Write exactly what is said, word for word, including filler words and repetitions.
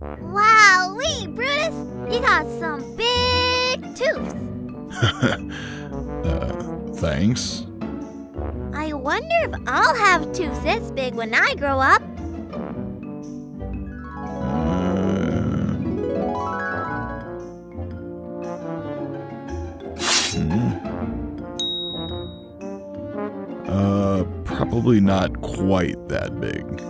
Wowee, Brutus! You got some big tooths. uh, thanks. I wonder if I'll have tooths this big when I grow up. Uh, hmm. uh probably not quite that big.